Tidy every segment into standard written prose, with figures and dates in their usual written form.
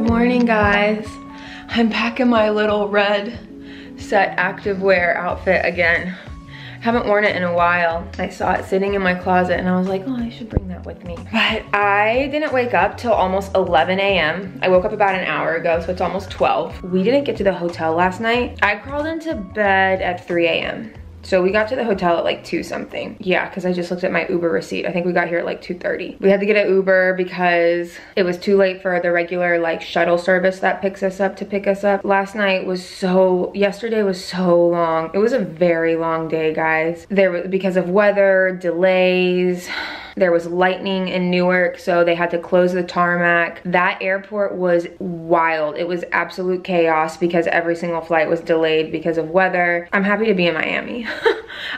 Good morning, guys. I'm back in my little red set activewear outfit again. I haven't worn it in a while. I saw it sitting in my closet and I was like, oh, I should bring that with me. But I didn't wake up till almost 11 a.m. I woke up about an hour ago, so it's almost 12. We didn't get to the hotel last night. I crawled into bed at 3 a.m. So we got to the hotel at like 2 something. Yeah, because I just looked at my Uber receipt. I think we got here at like 2:30. We had to get an Uber because it was too late for the regular like shuttle service that picks us up to pick us up. Last night was so, yesterday was so long. It was a very long day, guys. There was, because of weather, delays, there was lightning in Newark, so they had to close the tarmac. That airport was wild. It was absolute chaos because every single flight was delayed because of weather. I'm happy to be in Miami.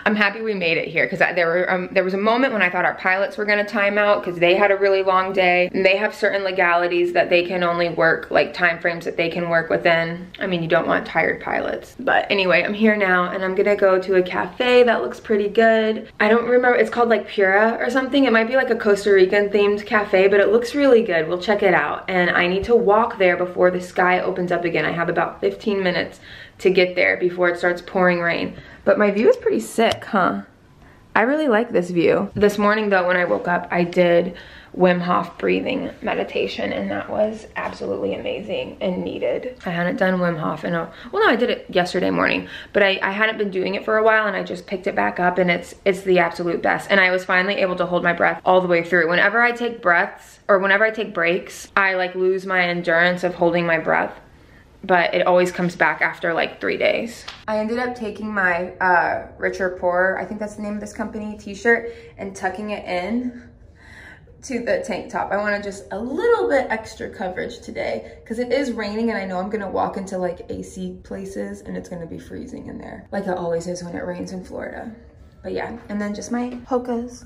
I'm happy we made it here because there was a moment when I thought our pilots were gonna time out because they had a really long day. And they have certain legalities that they can only work, like time frames that they can work within. I mean, you don't want tired pilots. But anyway, I'm here now and I'm gonna go to a cafe that looks pretty good. I don't remember, it's called like Pura or something. It might be like a Costa Rican themed cafe, but it looks really good. We'll check it out. And I need to walk there before the sky opens up again. I have about 15 minutes to get there before it starts pouring rain. But my view is pretty sick, huh? I really like this view. This morning though, when I woke up, I did Wim Hof breathing meditation and that was absolutely amazing and needed. I hadn't done Wim Hof in a, well no, I did it yesterday morning, but I hadn't been doing it for a while and I just picked it back up and it's the absolute best. And I was finally able to hold my breath all the way through. Whenever I take breaths or whenever I take breaks, I like lose my endurance of holding my breath. But it always comes back after like 3 days. I ended up taking my Rich or Poor, I think that's the name of this company, t-shirt and tucking it in to the tank top. I wanted just a little bit extra coverage today because it is raining and I know I'm gonna walk into like AC places and it's gonna be freezing in there. Like it always is when it rains in Florida. But yeah, and then just my Hokas.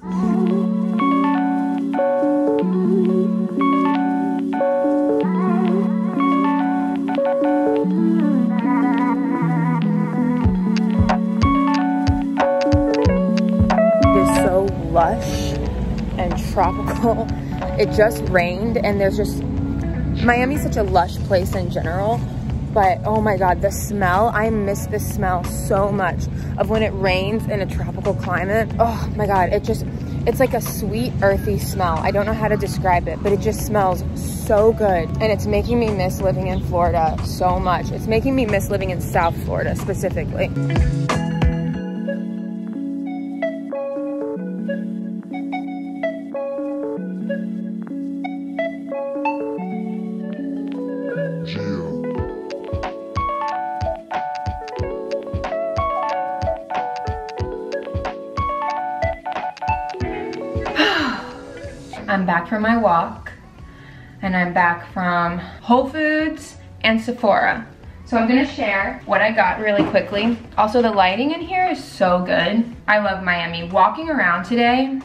Lush and tropical. It just rained and there's just, Miami's such a lush place in general, but oh my God, the smell, I miss the smell so much of when it rains in a tropical climate. Oh my God, it just, it's like a sweet earthy smell. I don't know how to describe it, but it just smells so good. And it's making me miss living in Florida so much. It's making me miss living in South Florida specifically. I'm back from my walk and I'm back from Whole Foods and Sephora. So I'm gonna share what I got really quickly. Also, the lighting in here is so good. I love Miami. Walking around today,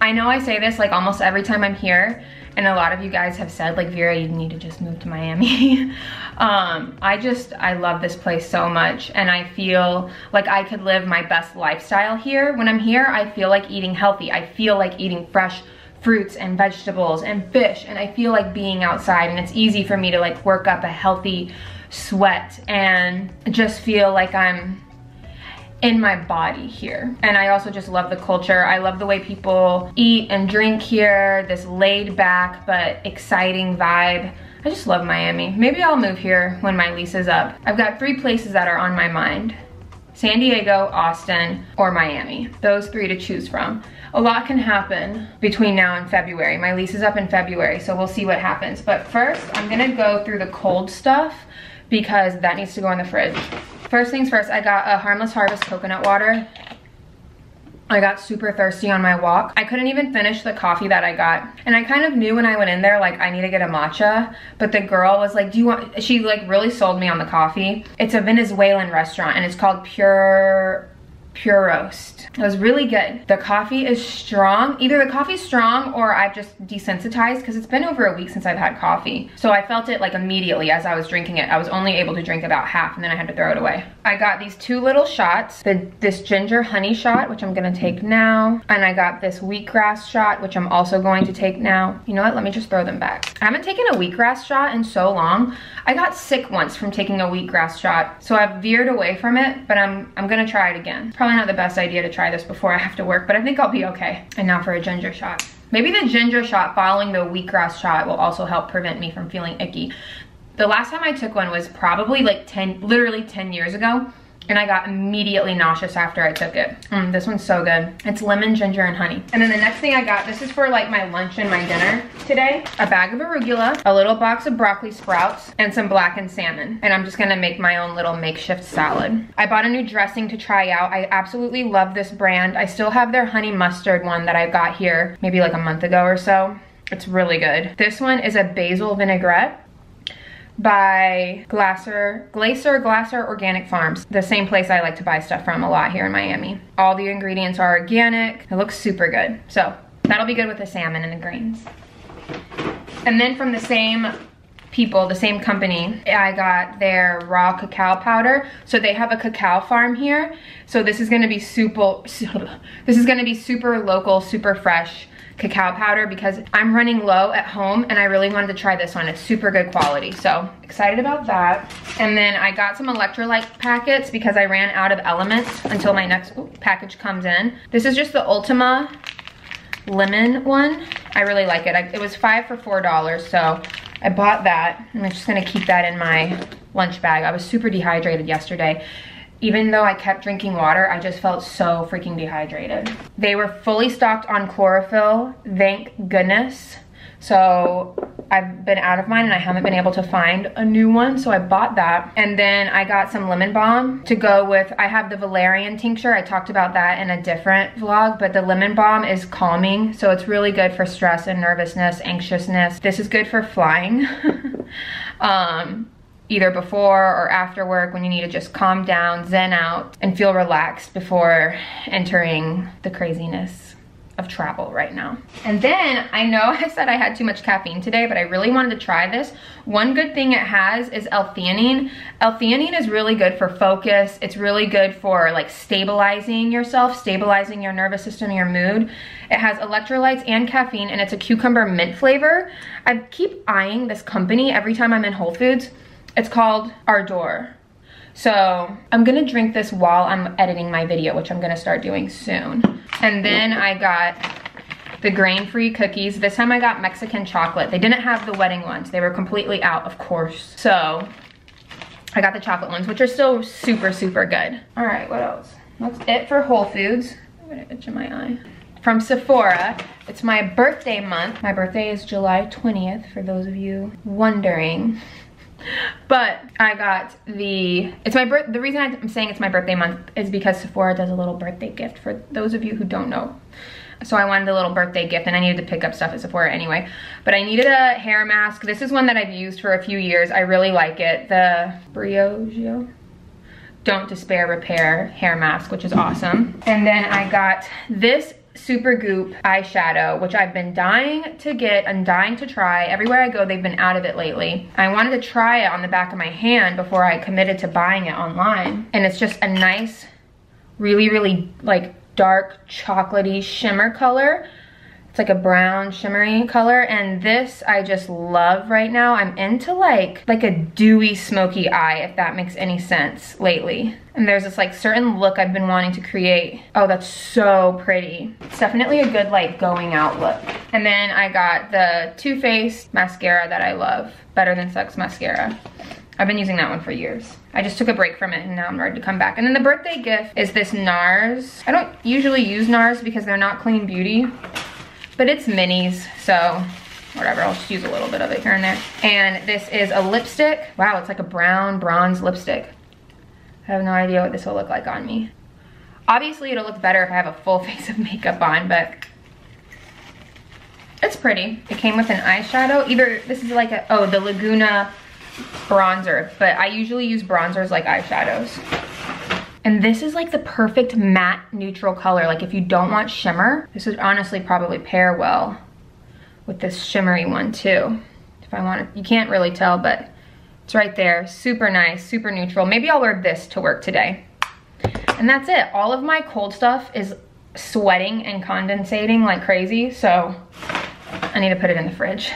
I know I say this like almost every time I'm here and a lot of you guys have said like, Vera, you need to just move to Miami. I love this place so much and I feel like I could live my best lifestyle here. When I'm here, I feel like eating healthy. I feel like eating fresh fruits and vegetables and fish, and I feel like being outside and it's easy for me to like work up a healthy sweat and just feel like I'm in my body here. And I also just love the culture. I love the way people eat and drink here, this laid back but exciting vibe. I just love Miami. Maybe I'll move here when my lease is up. I've got 3 places that are on my mind: San Diego, Austin, or Miami. Those 3 to choose from. A lot can happen between now and February. My lease is up in February, so we'll see what happens. But first, I'm gonna go through the cold stuff because that needs to go in the fridge. First things first, I got a Harmless Harvest coconut water. I got super thirsty on my walk. I couldn't even finish the coffee that I got. And I kind of knew when I went in there, like, I need to get a matcha. But the girl was like, do you want, she like really sold me on the coffee. It's a Venezuelan restaurant and it's called Pure Pure Roast. It was really good. The coffee is strong. Either the coffee's strong or I've just desensitized because it's been over a week since I've had coffee. So I felt it like immediately as I was drinking it. I was only able to drink about half and then I had to throw it away. I got these two little shots. This ginger honey shot, which I'm gonna take now. And I got this wheatgrass shot, which I'm also going to take now. You know what, let me just throw them back. I haven't taken a wheatgrass shot in so long. I got sick once from taking a wheatgrass shot. So I've veered away from it, but I'm gonna try it again. Probably not the best idea to try this before I have to work, but I think I'll be okay. And now for a ginger shot. Maybe the ginger shot following the wheatgrass shot will also help prevent me from feeling icky. The last time I took one was probably like literally 10 years ago, and I got immediately nauseous after I took it. This one's so good. It's lemon, ginger, and honey. And then the next thing I got, this is for like my lunch and my dinner today. A bag of arugula, a little box of broccoli sprouts, and some blackened salmon. And I'm just gonna make my own little makeshift salad. I bought a new dressing to try out. I absolutely love this brand. I still have their honey mustard one that I got here maybe like a month ago or so. It's really good. This one is a basil vinaigrette by Glaser Organic Farms, the same place I like to buy stuff from a lot here in Miami. All the ingredients are organic. It looks super good. So that'll be good with the salmon and the grains. And then from the same people, the same company, I got their raw cacao powder. So they have a cacao farm here. So this is gonna be super local, super fresh cacao powder because I'm running low at home and I really wanted to try this one. It's super good quality, so excited about that. And then I got some electrolyte packets because I ran out of elements until my next package comes in. This is just the Ultima lemon one. I really like it. It was $5 for $4, so I bought that. I'm just gonna keep that in my lunch bag. I was super dehydrated yesterday. Even though I kept drinking water, I just felt so freaking dehydrated. They were fully stocked on chlorophyll, thank goodness. So I've been out of mine and I haven't been able to find a new one, so I bought that. And then I got some lemon balm to go with, I have the valerian tincture. I talked about that in a different vlog, but the lemon balm is calming, so it's really good for stress and nervousness, anxiousness. This is good for flying. Either before or after work when you need to just calm down, zen out, and feel relaxed before entering the craziness of travel right now. And then, I know I said I had too much caffeine today, but I really wanted to try this. One good thing it has is L-theanine. L-theanine is really good for focus. It's really good for like stabilizing yourself, stabilizing your nervous system, your mood. It has electrolytes and caffeine, and it's a cucumber mint flavor. I keep eyeing this company every time I'm in Whole Foods. It's called Ardor. So I'm gonna drink this while I'm editing my video, which I'm gonna start doing soon. And then I got the grain-free cookies. This time I got Mexican chocolate. They didn't have the wedding ones. They were completely out, of course. So I got the chocolate ones, which are still super, super good. All right, what else? That's it for Whole Foods. I'm gonna itch in my eye. From Sephora, it's my birthday month. My birthday is July 20th, for those of you wondering. But I got the reason I'm saying it's my birthday month is because Sephora does a little birthday gift for those of you who don't know. So I wanted a little birthday gift and I needed to pick up stuff at Sephora anyway. But I needed a hair mask. This is one that I've used for a few years. I really like it. The Briogeo Don't Despair Repair hair mask, which is awesome. And then I got this Super Goop eyeshadow, which I've been dying to get and dying to try. Everywhere I go, they've been out of it lately. I wanted to try it on the back of my hand before I committed to buying it online. And it's just a nice, really, really like dark chocolatey shimmer color. It's like a brown shimmery color, and this I just love right now. I'm into like a dewy smoky eye, if that makes any sense, lately. And there's this like certain look I've been wanting to create. Oh, that's so pretty. It's definitely a good like going out look. And then I got the Too Faced mascara that I love, Better Than Sex mascara. I've been using that one for years. I just took a break from it and now I'm ready to come back. And then the birthday gift is this NARS. I don't usually use NARS because they're not clean beauty, but it's minis, so whatever, I'll just use a little bit of it here and there. And this is a lipstick. Wow, it's like a brown bronze lipstick. I have no idea what this will look like on me. Obviously, it'll look better if I have a full face of makeup on, but it's pretty. It came with an eyeshadow. Either this is like a, oh, the Laguna bronzer, but I usually use bronzers like eyeshadows. And this is like the perfect matte neutral color. Like if you don't want shimmer, this would honestly probably pair well with this shimmery one too. If I want to, you can't really tell, but it's right there. Super nice, super neutral. Maybe I'll wear this to work today. And that's it. All of my cold stuff is sweating and condensating like crazy, so I need to put it in the fridge.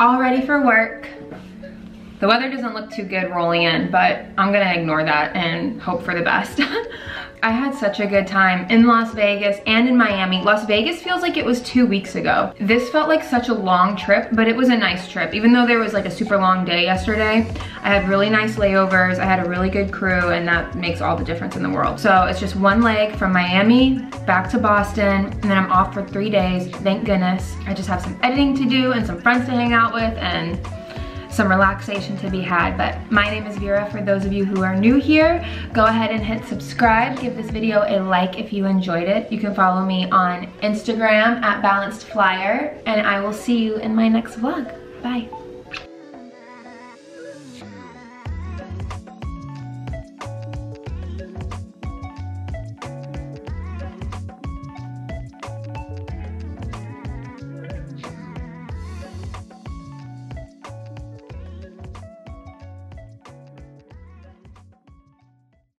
All ready for work. The weather doesn't look too good rolling in, but I'm gonna ignore that and hope for the best. I had such a good time in Las Vegas and in Miami. Las Vegas feels like it was 2 weeks ago. This felt like such a long trip, but it was a nice trip. Even though there was like a super long day yesterday, I had really nice layovers, I had a really good crew, and that makes all the difference in the world. So it's just one leg from Miami back to Boston, and then I'm off for 3 days, thank goodness. I just have some editing to do and some friends to hang out with and some relaxation to be had. But my name is Vera. For those of you who are new here, go ahead and hit subscribe. Give this video a like if you enjoyed it. You can follow me on Instagram at Balanced Flyer, and I will see you in my next vlog. Bye.